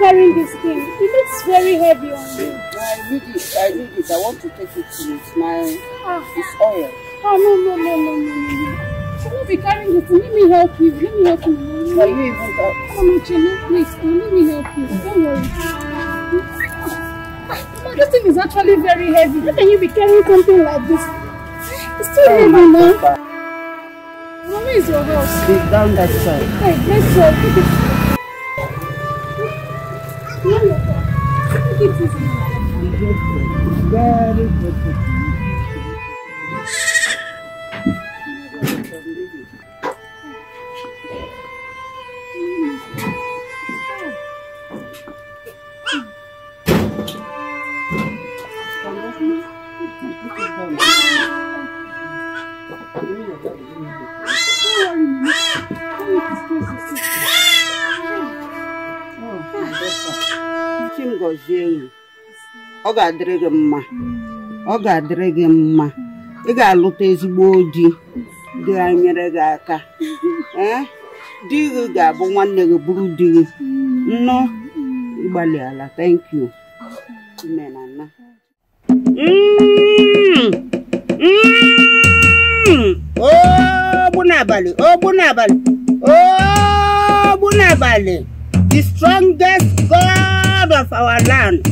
Carrying this thing, it looks very heavy on you. I need it. I want to take it to it's oil. Oh no. Should not be carrying it. Let me help you. Can you even help? Come on, Jenny, please. Let me help you. Don't worry. This thing is actually very heavy. How can you be carrying something like this? It's too heavy now. Mama, is your house? It's down that side. Hey, let's go. Very good. Ọ ga-adịrị gị mma. Ị ga-alụta ezigbo di ga-enyere gị aka. Di gị ga-abụ nwanne gị bụrụ di gị. Nnọọ ịgbalị ala. Thank you. Imenana. Obunabali. The strongest god of our land.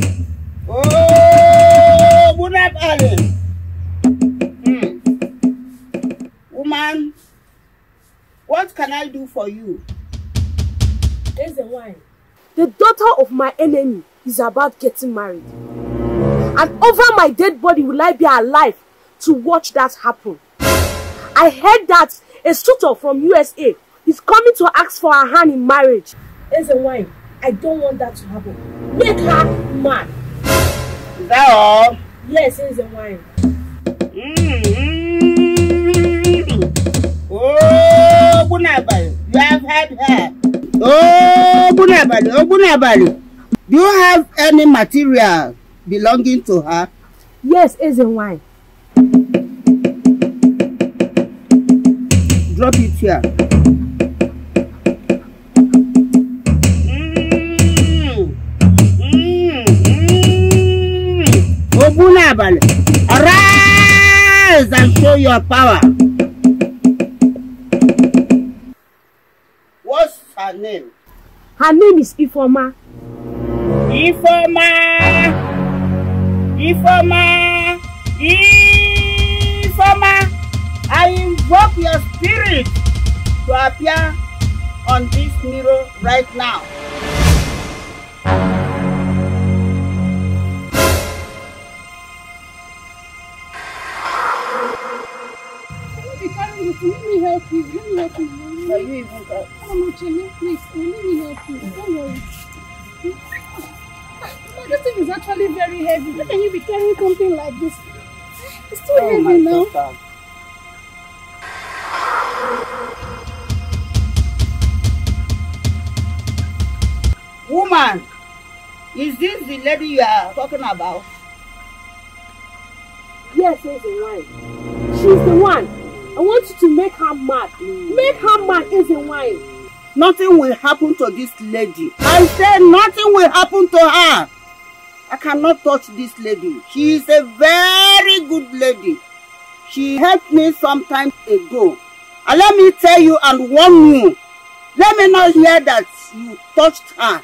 Obunabali. Woman, what can I do for you? There's a wine. The daughter of my enemy is about getting married. And over my dead body will I be alive to watch that happen. I heard that a suitor from USA is coming to ask for her hand in marriage. There's a wine. I don't want that to happen. Make her mad. Is that all? Yes, it's a wine. Oh, Obunabali, you have had her. Oh, Obunabali. Do you have any material belonging to her? Yes, it's a wine. Drop it here. Obunabali, arise and show your power. What's her name? Her name is Ifoma. Ifoma. I invoke your spirit to appear on this mirror right now. Let me help you. Please. Let me help you. Don't worry. This thing is actually very heavy. How can you be carrying something like this? It's too heavy now. Daughter. Woman, is this the lady you are talking about? Yes, she's the one. She's the one. I want you to make her mad. Make her mad, is the one. Nothing will happen to this lady. I said nothing will happen to her. I cannot touch this lady. She is a very good lady. She helped me some time ago. And let me tell you and warn you, let me not hear that you touched her.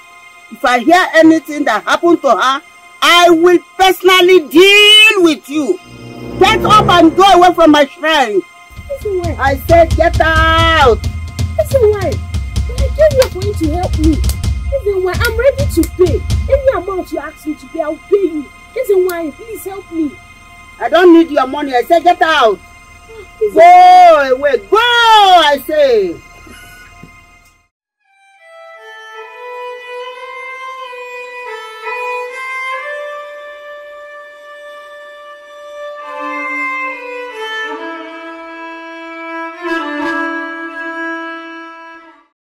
If I hear anything that happened to her, I will personally deal with you. Get up and go away from my shrine. Listen, why? I said get out. Listen, why? I gave you for you to help me. Listen, why? I'm ready to pay. Any amount you ask me to pay, I'll pay you. Listen, why? Please help me. I don't need your money. I said get out. Listen. Go away. Go, I say.